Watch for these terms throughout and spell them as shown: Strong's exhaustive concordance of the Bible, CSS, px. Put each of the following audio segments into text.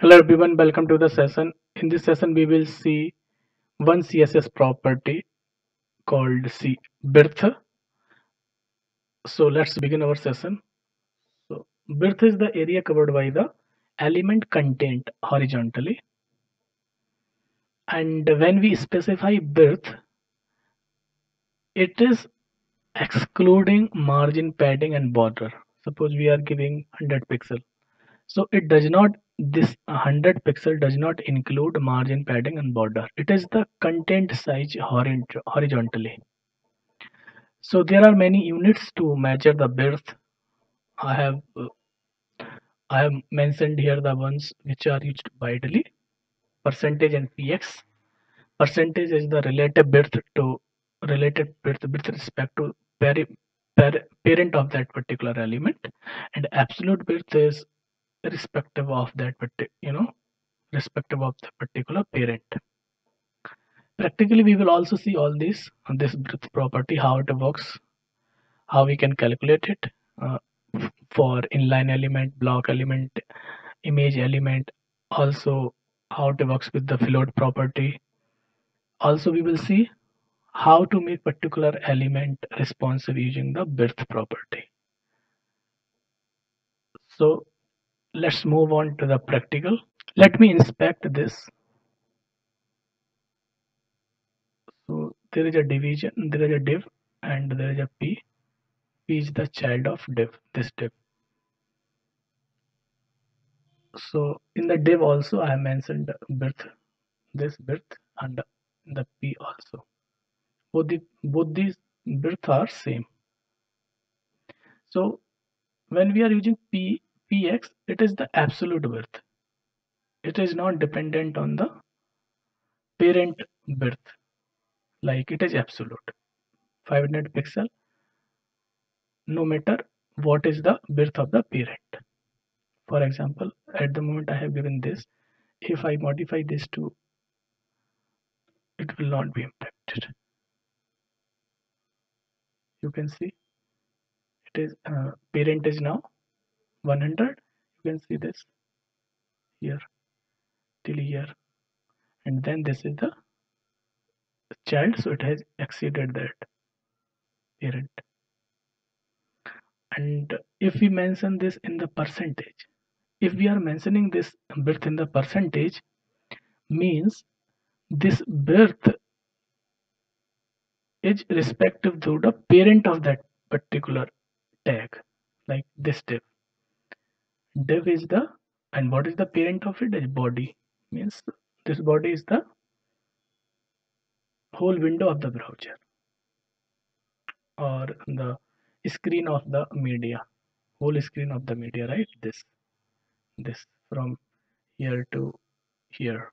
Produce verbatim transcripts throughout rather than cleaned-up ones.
Hello everyone, welcome to the session. In this session we will see one C S S property called C Birth. So let's begin our session. So Birth is the area covered by the element content horizontally, and when we specify Birth, it is excluding margin, padding and border. Suppose we are giving one hundred pixel, so it does not, this one hundred pixel does not include margin, padding and border. It is the content size horizontally. So there are many units to measure the birth. I have uh, I have mentioned here the ones which are used widely: percentage and P X. Percentage is the relative birth to related birth with respect to peri, per, parent of that particular element, and absolute birth is respective of that, but you know, respective of the particular parent. Practically we will also see all these on this birth property, how it works, how we can calculate it uh, for inline element, block element, image element, also how it works with the float property. Also we will see how to make particular element responsive using the birth property. So let's move on to the practical. Let me inspect this. So there is a division, there is a div and there is a p. P is the child of div, this div. So in the div also I mentioned birth, this birth, and the p also. Both, the, both these birth are same. So when we are using p, P X, it is the absolute birth. It is not dependent on the parent birth, like it is absolute. five hundred pixel, no matter what is the birth of the parent. For example, at the moment I have given this. If I modify this to, it will not be impacted. You can see it is uh, parent is now one hundred. You can see this here till here, and then this is the child, so it has exceeded that parent. And if we mention this in the percentage, if we are mentioning this birth in the percentage, means this birth is respective to the parent of that particular tag, like this div. Div is the, and what is the parent of it is body, means this body is the whole window of the browser or the screen of the media, whole screen of the media, right? This, this from here to here.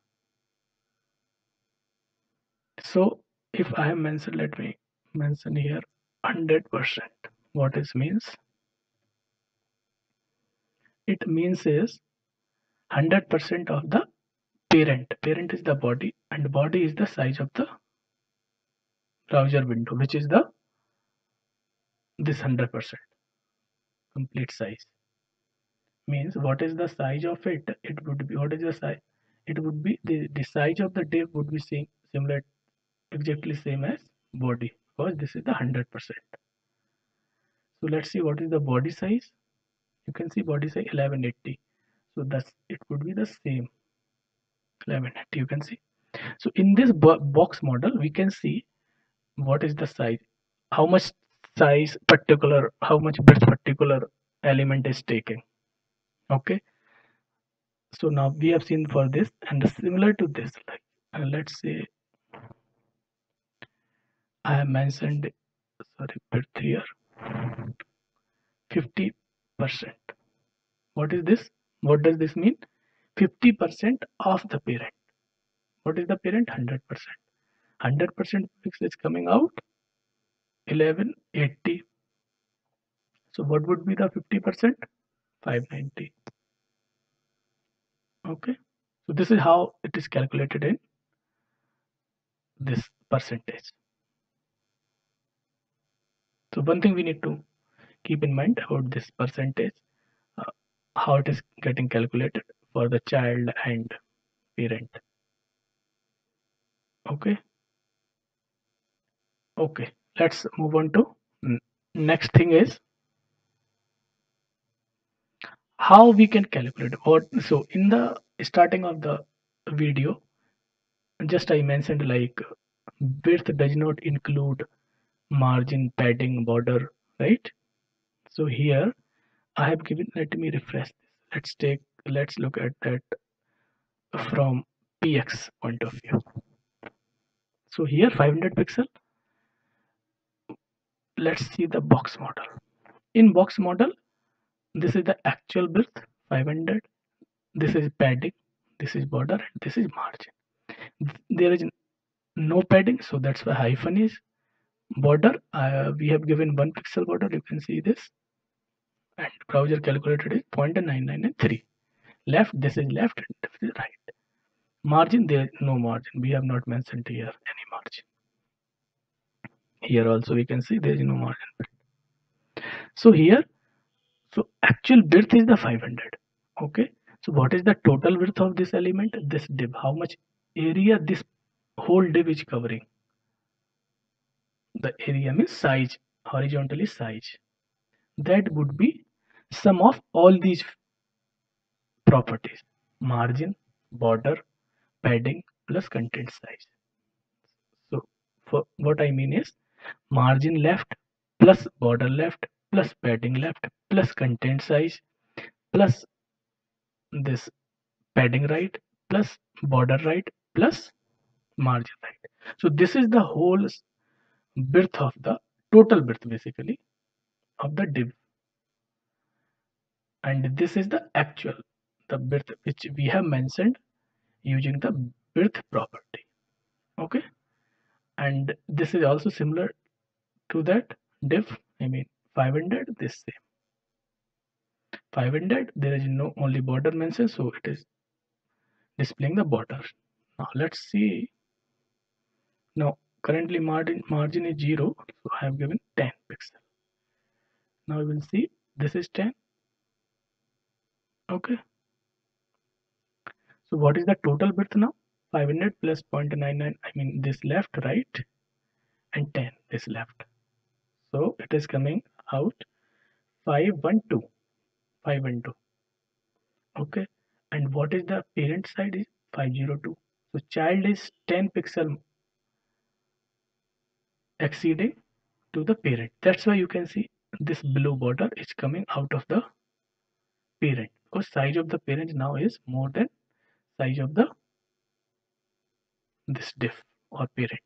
So if I have mentioned, let me mention here one hundred percent. What is means? It means is one hundred percent of the parent. Parent is the body, and body is the size of the browser window, which is the this one hundred percent complete size. Means what is the size of it? It would be, what is the size? It would be the, the size of the div would be same, similar, exactly same as body, because this is the one hundred percent. So let's see what is the body size. You can see body size eleven eighty, so that's, it would be the same eleven eighty. You can see, so in this bo box model we can see what is the size, how much size particular, how much birth particular element is taking. Okay, so now we have seen for this, and similar to this, like uh, let's say I have mentioned, sorry, birth here fifty percent. What is this? What does this mean? fifty percent of the parent. What is the parent? one hundred percent. one hundred percent is coming out eleven eighty. So what would be the fifty percent? five ninety. Okay. So this is how it is calculated in this percentage. So one thing we need to keep in mind about this percentage, uh, how it is getting calculated. for the child and parent. Okay. Okay, let's move on to next thing is how we can calculate what. So in the starting of the video, just I mentioned like width does not include margin, padding, border, right? So here I have given, let me refresh this. Let's take, let's look at that from P X point of view. So here five hundred pixel. Let's see the box model. In box model, this is the actual width five hundred, this is padding, this is border, and this is margin. There is no padding, so that's why hyphen is. Border, uh, we have given one pixel border, you can see this, and browser calculated is zero point nine nine nine three. Left, this is left, and this is right. Margin, there is no margin, we have not mentioned here any margin. Here also we can see there is no margin. So here, so actual width is the five hundred. Okay, so what is the total width of this element, this div, how much area this whole div is covering? The area means size, horizontally size, that would be sum of all these properties, margin, border, padding plus content size. So for what I mean is margin left plus border left plus padding left plus content size plus this padding right plus border right plus margin right. So this is the whole width of the total width basically of the div, and this is the actual, the width which we have mentioned using the width property. Okay, and this is also similar to that div, I mean five hundred, this same five hundred, there is no only border mentioned, so it is displaying the border. Now let's see. Now currently margin margin is zero, so I have given ten pixel. Now we will see this is ten. Okay, so what is the total width now? Five hundred plus zero point nine nine, I mean this left, right, and ten is left, so it is coming out five twelve. Okay, and what is the parent side is five oh two, so child is ten pixel exceeding to the parent. That's why you can see this blue border is coming out of the parent, because size of the parent now is more than size of the this div or parent.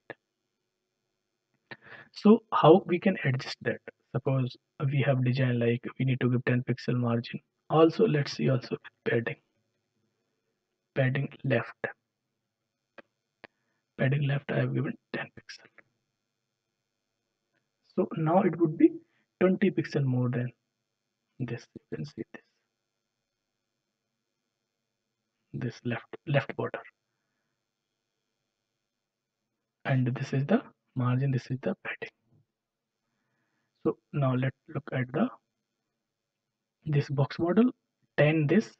So how we can adjust that? Suppose we have designed like we need to give ten pixel margin. Also let's see also padding, padding left, padding left I have given ten pixel. So now it would be twenty pixel more than this. You can see this, this left left border, and this is the margin, this is the padding. So now let's look at the this box model. ten this zero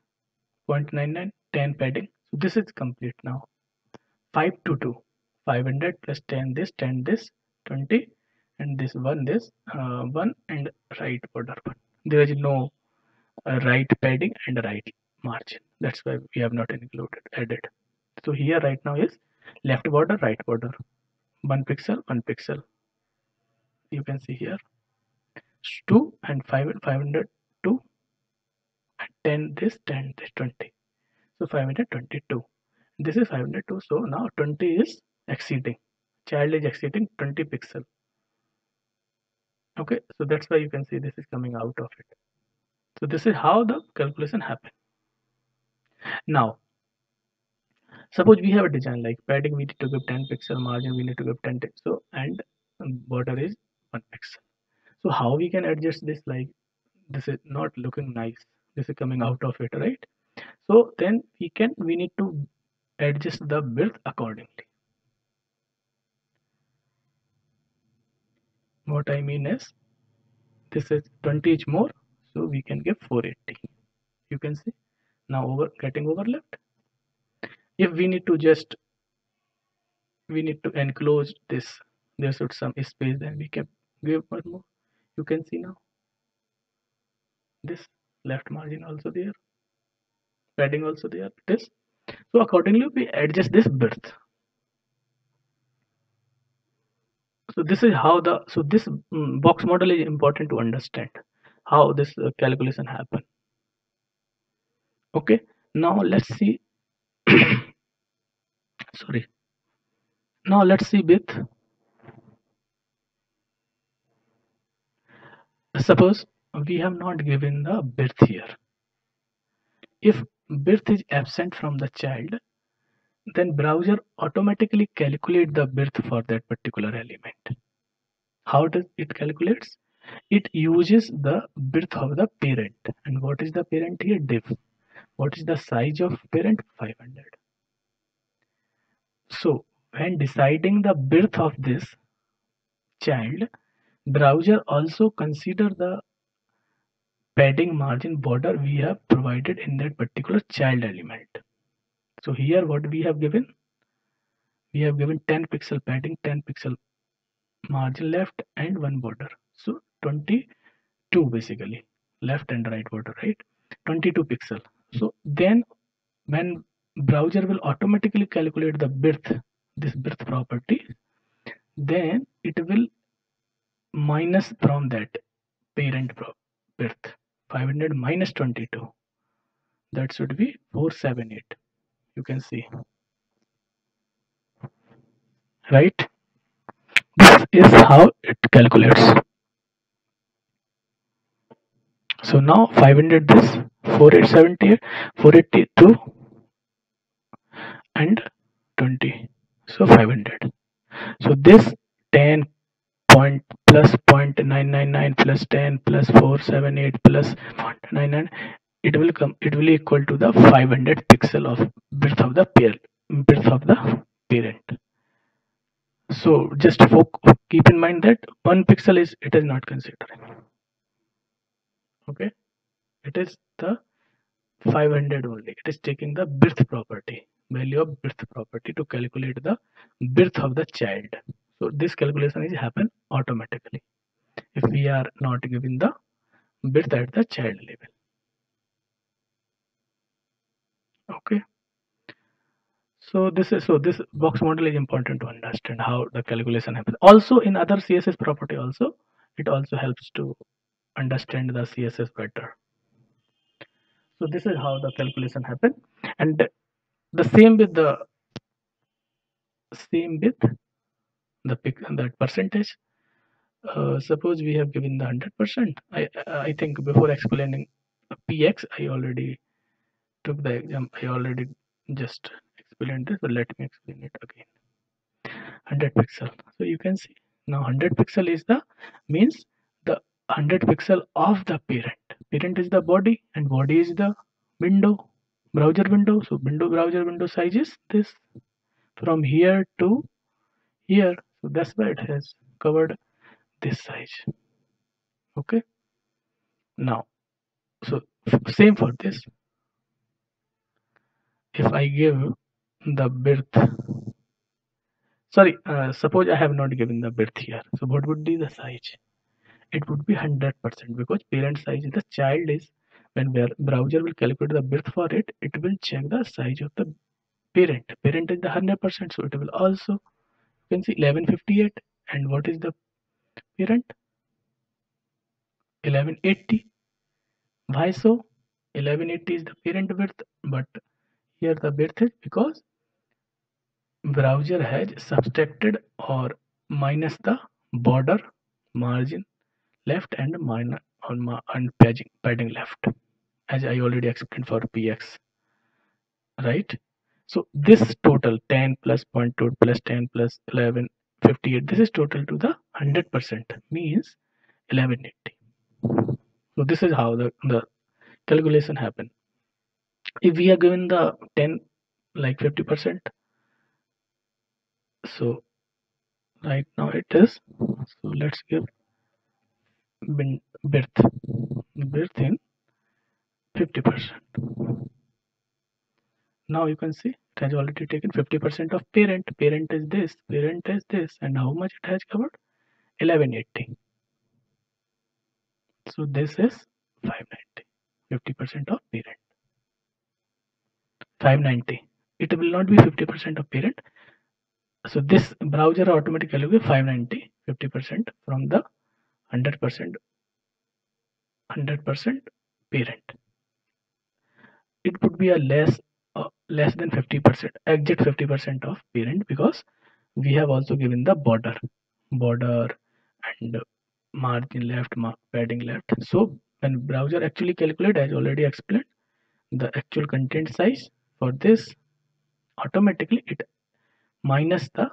point nine nine, ten padding, so this is complete now. five twenty-two, five hundred plus ten this, ten this, twenty, and this one, this uh, one, and right border one. There is no uh, right padding and right margin, that's why we have not included added. So here right now is left border, right border, one pixel, one pixel, you can see here, two and five hundred, two and ten this, ten this, twenty, so five hundred twenty-two, this is five hundred two. So now twenty is exceeding, child is exceeding twenty pixel. Okay, so that's why you can see this is coming out of it. So this is how the calculation happens. Now suppose we have a design like padding we need to give ten pixel, margin we need to give ten, so and border is one pixel. So how we can adjust this? Like this is not looking nice, this is coming out of it, right? So then we can we need to adjust the width accordingly. What I mean is this is twenty is more, so we can give four eighty, you can see now over getting overlapped. If we need to just we need to enclose this, there should some space, then we can give one more. You can see now this left margin also there, padding also there, this. So accordingly we adjust this width. So this is how the so this um, box model is important to understand how this uh, calculation happen. Okay, now let's see sorry now let's see with suppose we have not given the birth here. If birth is absent from the child, then browser automatically calculate the birth for that particular element. How does it calculates? It uses the birth of the parent. And what is the parent here? Div. What is the size of parent? five hundred. So when deciding the birth of this child, browser also consider the padding margin border we have provided in that particular child element. So here what we have given, we have given ten pixel padding, ten pixel margin left and one border. So twenty-two basically, left and right border, right? twenty-two pixel. So then when browser will automatically calculate the birth, this birth property, then it will minus from that parent birth. five hundred minus twenty-two, that should be four seventy-eight. You can see, right? This is how it calculates. So now five hundred this, forty-eight seventy-eight, four eighty-two and twenty, so five hundred. So this ten point plus zero point nine nine nine plus ten plus four seventy-eight plus zero point nine nine, it will come, it will equal to the five hundred pixel of birth of the pair, birth of the parent. So just keep in mind that one pixel is it is not considering. Okay, it is the five hundred only. It is taking the birth property, value of birth property to calculate the birth of the child. So this calculation is happen automatically if we are not given the birth at the child level. Okay, so this is so this box model is important to understand how the calculation happens. Also in other C S S property also, it also helps to understand the C S S better. So this is how the calculation happen, and the same with the same with the pick that percentage. Uh, suppose we have given the one hundred percent. I I think before explaining P X, I already took the exam. I already just explained this. So let me explain it again. one hundred pixel. So you can see now one hundred pixel is the means the one hundred pixel of the parent. Parent is the body and body is the window, browser window. So window browser window size is this from here to here. So that's why it has covered this size. Okay, now so same for this. If I give the birth, sorry, uh, suppose I have not given the birth here, so what would be the size? It would be one hundred percent, because parent size is the child is, when browser will calculate the birth for it, it will check the size of the parent. Parent is the one hundred percent, so it will also, you can see eleven fifty-eight, and what is the parent? eleven eighty. Why so? eleven eighty is the parent width, but here the birth is because browser has subtracted or minus the border margin left and minor on my and padding, padding left, as I already explained for P X, right? So this total ten plus zero point two plus ten plus eleven fifty-eight, this is total to the one hundred percent, means eleven eighty. So this is how the, the calculation happen. If we are given the ten like fifty percent, so right now it is, so let's give birth birth in fifty percent. now you can see it has already taken fifty percent of parent, parent is this, parent is this, and how much it has covered? eleven eighty. So this is five ninety, fifty percent of parent. five ninety, it will not be fifty percent of parent. So this browser automatically will be five ninety, fifty percent from the one hundred percent, one hundred percent parent. It would be a less uh, less than fifty percent, exact fifty percent of parent, because we have also given the border, border and margin left, mark padding left. So when browser actually calculate, as already explained, the actual content size for this, automatically it minus the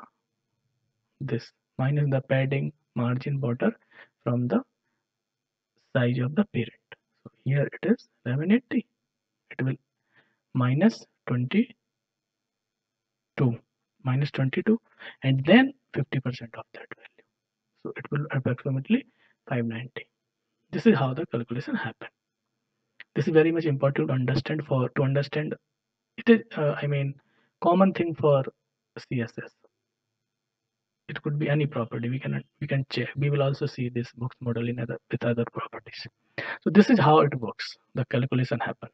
this minus the padding, margin, border from the size of the parent. So here it is eleven eighty, it will minus twenty-two, minus twenty-two, and then fifty percent of that value, so it will approximately five ninety. This is how the calculation happen. This is very much important to understand, for to understand it is uh, I mean common thing for C S S. It could be any property, we can we can check, we will also see this box model in other with other properties. So this is how it works, the calculation happen.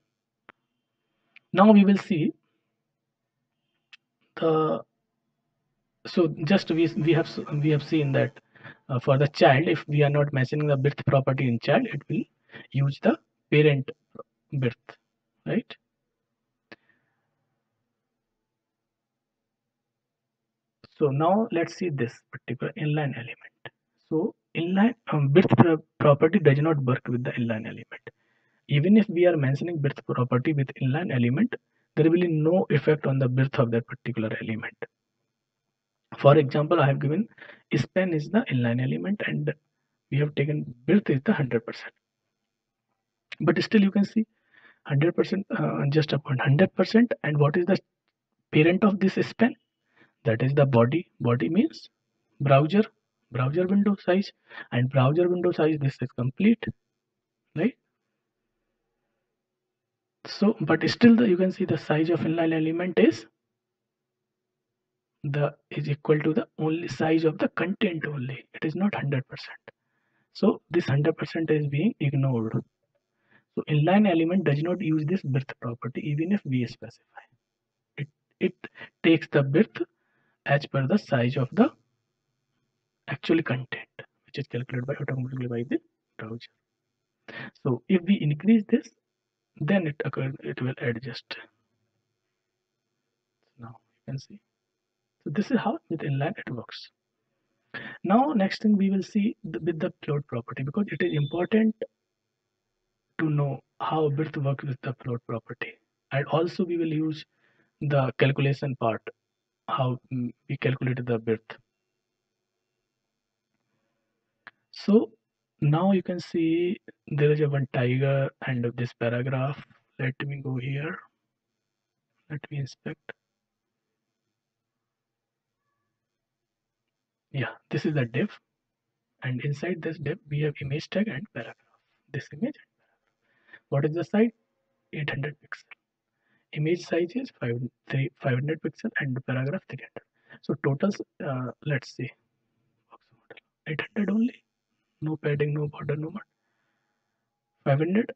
Now we will see the, so just we we have we have seen that uh, for the child, if we are not mentioning the birth property in child, it will use the parent birth, right? So now let's see this particular inline element. So inline um, birth pro property does not work with the inline element. Even if we are mentioning birth property with inline element, there will be no effect on the birth of that particular element. For example, I have given span is the inline element and we have taken birth is the one hundred percent. But still you can see one hundred percent, uh, just upon one hundred percent, and what is the parent of this span? That is the body. Body means browser, browser window size, and browser window size, this is complete, right? So but still the, you can see the size of inline element is the is equal to the only size of the content only, it is not one hundred percent. So this one hundred percent is being ignored. So inline element does not use this birth property even if we specify it. It takes the birth as per the size of the actual content, which is calculated by automatically by the browser. So if we increase this, then it occurs, it will adjust. Now you can see, so this is how with inline it works. Now next thing we will see the, with the float property, because it is important to know how birth works with the float property, and also we will use the calculation part, how we calculate the birth. So now you can see there is a one tiger end of this paragraph. Let me go here, let me inspect. Yeah, this is the div, and inside this div we have image tag and paragraph. This image and paragraph. What is the size? eight hundred pixel. Image size is five hundred pixel and paragraph three hundred. So totals, uh, let's see, eight hundred only, no padding, no border, no much. five hundred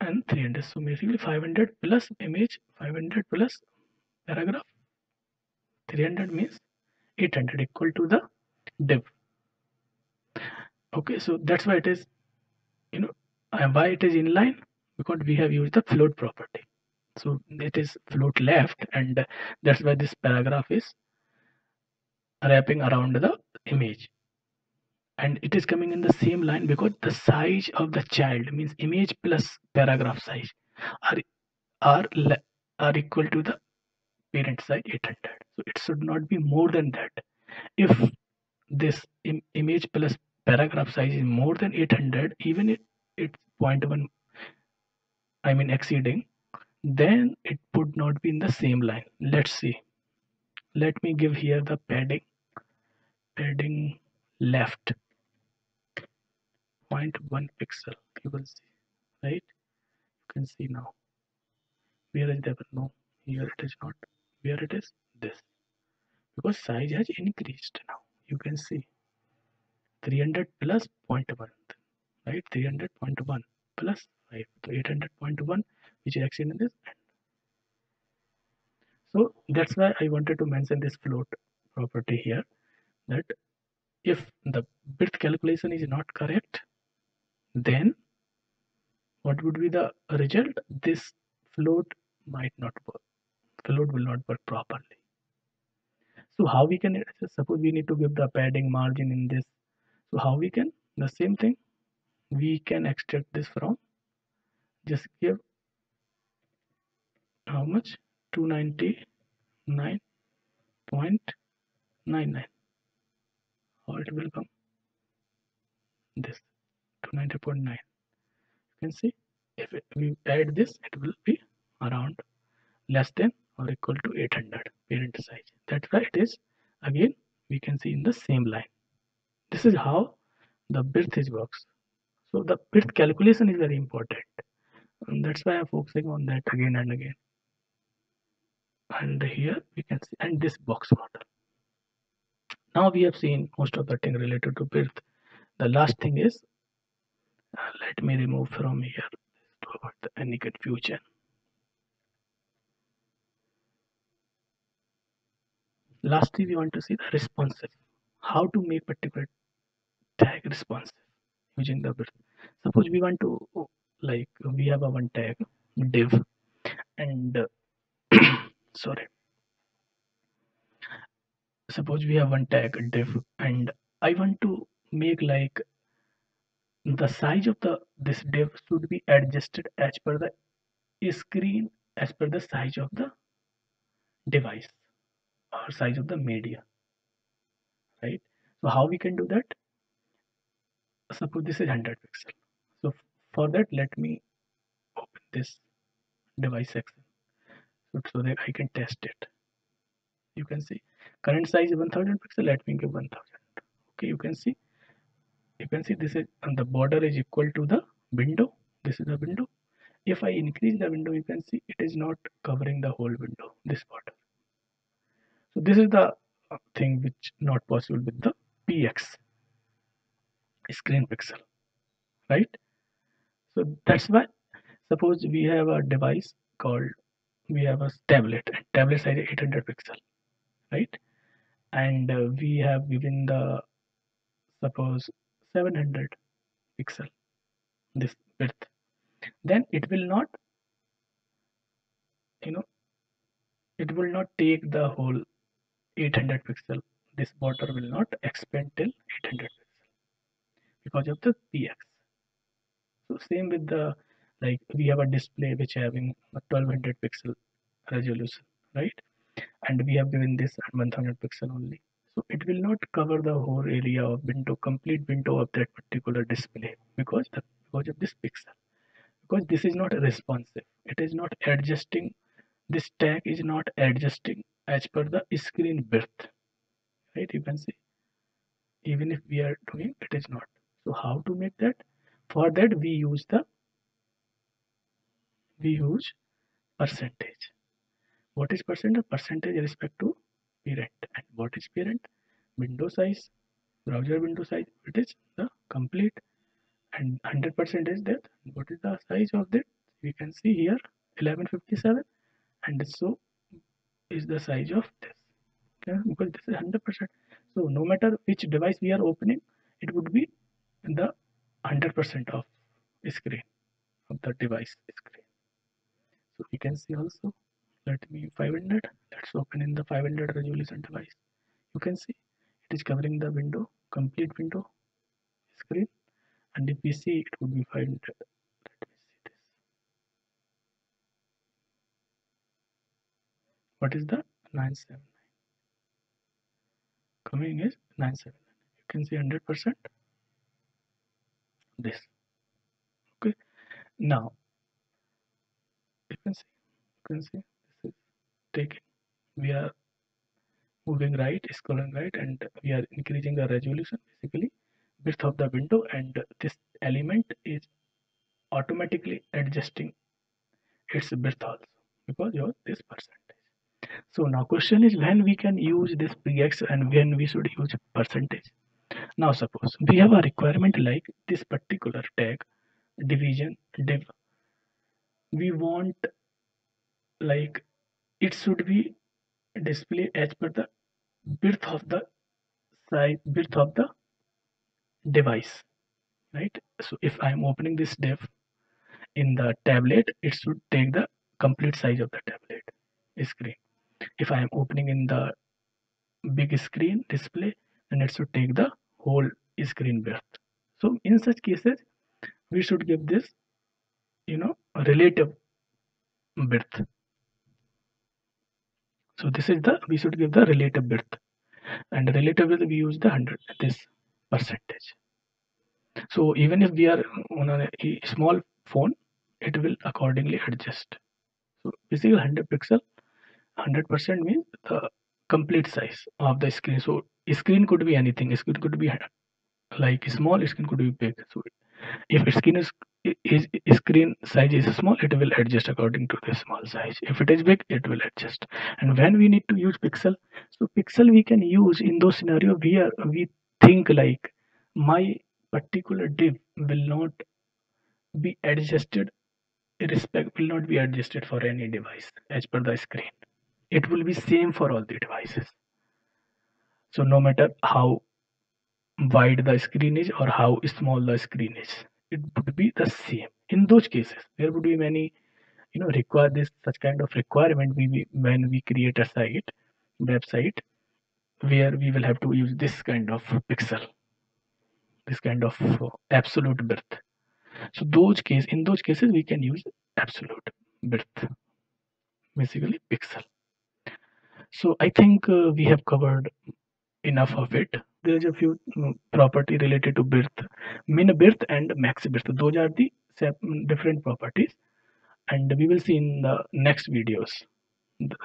and three hundred. So basically five hundred plus image, five hundred plus paragraph, three hundred means eight hundred equal to the div. Okay, so that's why it is, you know, why it is inline, because we have used the float property. So it is float left, and that's why this paragraph is wrapping around the image, and it is coming in the same line, because the size of the child means image plus paragraph size are are, are equal to the parent size eight hundred. So it should not be more than that. If this im image plus paragraph size is more than eight hundred, even if it's zero point one, I mean exceeding, then it would not be in the same line. Let's see, let me give here the padding, padding left zero point one pixel, you will see, right? You can see now where is the no, here it is not, where it is this, because size has increased. Now you can see three hundred plus zero point one, right? three hundred point one plus five, so eight hundred point one, which is actually in this end. So that's why I wanted to mention this float property here, that if the width calculation is not correct, then what would be the result? This float might not work, float will not work properly. So how we can, suppose we need to give the padding margin in this, so how we can, the same thing, we can extract this from, just give how much, two ninety-nine point nine nine, or it will come this two ninety point nine. You can see if it, we add this, it will be around less than or equal to eight hundred parent size. That's why it is, again we can see in the same line. This is how the birth is works. So the birth calculation is very important, and that's why I'm focusing on that again and again. And here we can see, and this box model. Now we have seen most of the thing related to birth. The last thing is, uh, let me remove from here to avoid the, any confusion. Lastly, we want to see the responsive, how to make particular tag responsive using the birth. Suppose we want to, like we have a one tag div, and uh, sorry suppose we have one tag div, and I want to make like the size of the this div should be adjusted as per the screen, as per the size of the device or size of the media, right? So how we can do that? Suppose this is one hundred pixel, so for that let me open this device section so that I can test it. You can see current size is one thousand pixel. Let me give one thousand. Okay, you can see, you can see this is, and the border is equal to the window. This is the window. If I increase the window, you can see it is not covering the whole window, this border. So this is the thing which not possible with the P X screen pixel, right? So that's why, suppose we have a device called, we have a tablet, tablet size is eight hundred pixel, right? And uh, we have given the, suppose seven hundred pixel this width, then it will not, you know, it will not take the whole eight hundred pixel. This border will not expand till eight hundred pixel because of the P X. So same with the, like we have a display which having a twelve hundred pixel resolution, right? And we have given this at one thousand pixel only. So it will not cover the whole area of window, complete window of that particular display, because the, because of this pixel, because this is not responsive. It is not adjusting. This tag is not adjusting as per the screen width, right? You can see, even if we are doing, it is not. So how to make that? For that we use the, we use percentage. What is percentage? Percentage respect to parent. And what is parent? Window size, browser window size, it is the complete, and one hundred percent is that. What is the size of that? We can see here eleven fifty-seven, and so is the size of this, okay? Because this is one hundred percent, so no matter which device we are opening, it would be the one hundred percent of screen, of the device screen. So you can see also, let me five hundred, let's open in the five hundred resolution device. You can see it is covering the window, complete window screen. And if we see, it would be five hundred. Let me see this. What is the nine seventy-nine? Coming is nine seventy-nine. You can see one hundred percent this. Okay. Now, you can see, you can see this is taken, we are moving right, scrolling right, and we are increasing the resolution, basically width of the window, and this element is automatically adjusting its width also, because you have this percentage. So now question is when we can use this px and when we should use percentage. Now suppose we have a requirement like this particular tag division div. We want like it should be displayed as per the width of the size width of the device, right? So if I am opening this div in the tablet, it should take the complete size of the tablet screen. If I am opening in the big screen display, then it should take the whole screen width. So in such cases we should give this, you know, relative width. So this is the, we should give the relative width, and relative width we use the one hundred, this percentage. So even if we are on a small phone, it will accordingly adjust. So basically one hundred pixel, one hundred percent means the complete size of the screen. So screen could be anything. Screen could be like small, screen could be big. So if screen is, is screen size is small, it will adjust according to the small size. If it is big, it will adjust. And when we need to use pixel, so pixel we can use in those scenario where we think like my particular div will not be adjusted respect will not be adjusted for any device as per the screen. It will be same for all the devices. So no matter how wide the screen is or how small the screen is, it would be the same. In those cases there would be many, you know, require this such kind of requirement we when we create a site website where we will have to use this kind of pixel, this kind of absolute width. So those case in those cases we can use absolute width, basically pixel. So I think uh, we have covered enough of it. There's a few um, property related to width, min width and max width. Those are the different properties, and we will see in the next videos.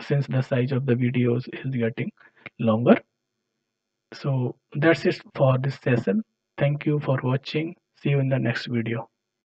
Since the size of the videos is getting longer, so that's it for this session. Thank you for watching. See you in the next video.